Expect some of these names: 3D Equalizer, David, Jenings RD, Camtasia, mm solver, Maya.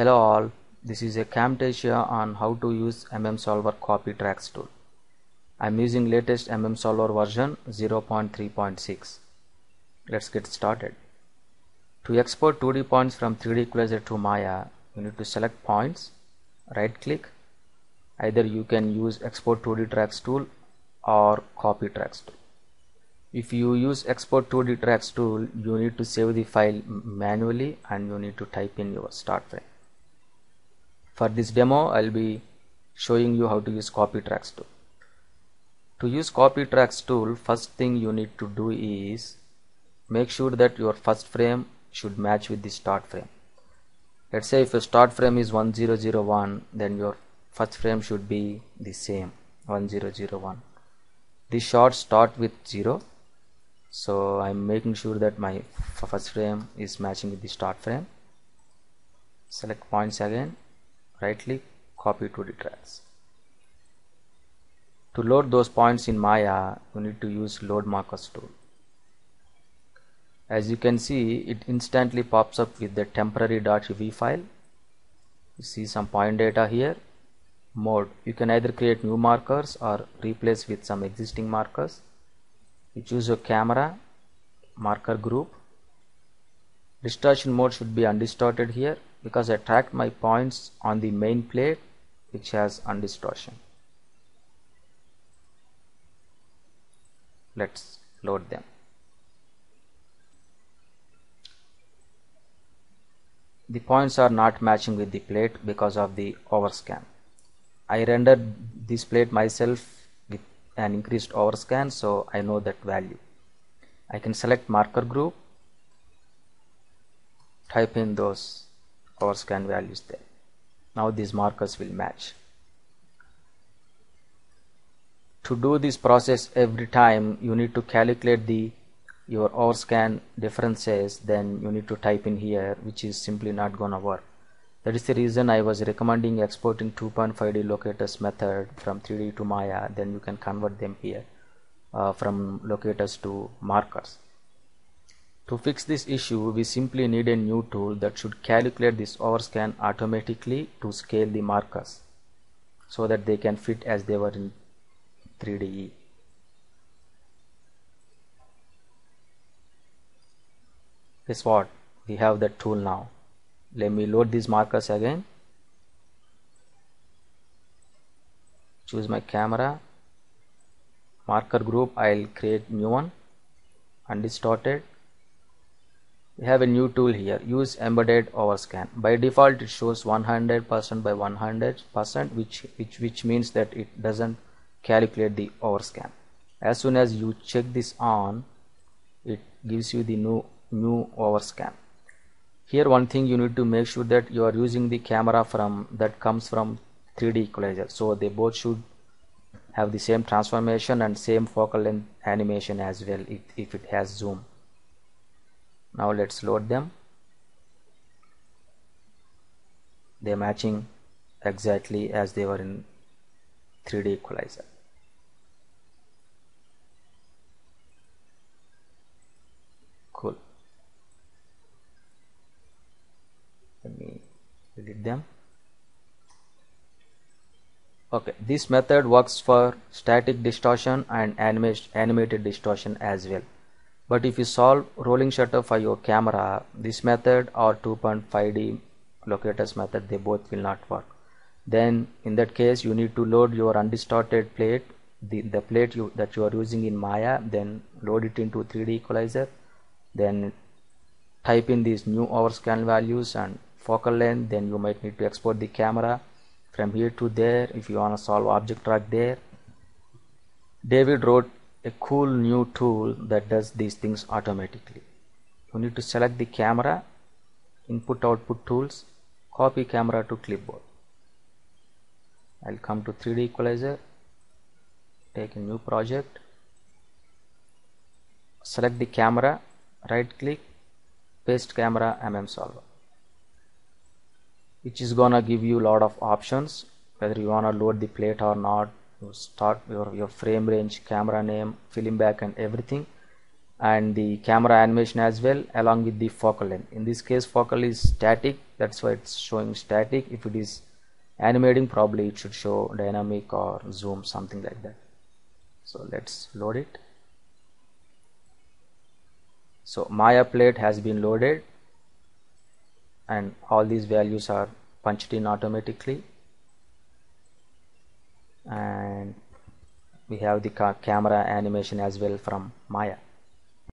Hello all, this is a Camtasia on how to use mm solver copy tracks tool. I am using latest mm solver version 0.3.6. Let's get started. To export 2D points from 3D Equalizer to Maya, you need to select points, right click. Either you can use export 2D tracks tool or copy tracks tool. If you use export 2D tracks tool, you need to save the file manually and you need to type in your start file. For this demo, I'll be showing you how to use copy tracks tool. To use copy tracks tool, first thing you need to do is make sure that your first frame should match with the start frame. Let's say if your start frame is 1001, then your first frame should be the same 1001. The shots start with 0, so I'm making sure that my first frame is matching with the start frame. Select points again. Right click, copy 2D tracks. To load those points in Maya, you need to use load markers tool. As you can see, it instantly pops up with the temporary.ev file. You see some point data here. Mode, you can either create new markers or replace with some existing markers. You choose your camera, marker group. Distortion mode should be undistorted here, because I tracked my points on the main plate which has undistortion. Let's load them. The points are not matching with the plate because of the overscan. I rendered this plate myself with an increased overscan, so I know that value. I can select marker group, type in those overscan values there. Now these markers will match. To do this process every time, you need to calculate your overscan differences, then you need to type in here, which is simply not gonna work. That is the reason I was recommending exporting 2.5D locators method from 3D to Maya, then you can convert them here from locators to markers. To fix this issue, we simply need a new tool that should calculate this overscan automatically to scale the markers so that they can fit as they were in 3DE. Guess what? We have that tool now. Let me load these markers again. Choose my camera, marker group, I'll create new one, undistorted. We have a new tool here, use embedded overscan. By default it shows 100% by 100%, which means that it doesn't calculate the overscan. As soon as you check this on, it gives you the new overscan. Here one thing you need to make sure that you are using the camera that comes from 3D Equalizer, so they both should have the same transformation and same focal length animation as well if it has zoom. Now let's load them. They are matching exactly as they were in 3D Equalizer. Cool. Let me delete them. Okay, this method works for static distortion and animated distortion as well. But if you solve rolling shutter for your camera, this method or 2.5D locators method, they both will not work. Then in that case, you need to load your undistorted plate, the plate that you are using in Maya, then load it into 3D Equalizer, then type in these new overscan values and focal length. Then you might need to export the camera from here to there if you want to solve object track there. David wrote a cool new tool that does these things automatically. You need to select the camera, input output tools, copy camera to clipboard. I'll come to 3D Equalizer, take a new project, select the camera, right click, paste camera mm solver, which is gonna give you a lot of options whether you wanna load the plate or not. You start your frame range, camera name, film back and everything. and the camera animation as well, along with the focal length. In this case focal is static, that's why it's showing static. If it is animating, probably it should show dynamic or zoom, something like that. So let's load it. So Maya plate has been loaded and all these values are punched in automatically, and we have the camera animation as well from Maya.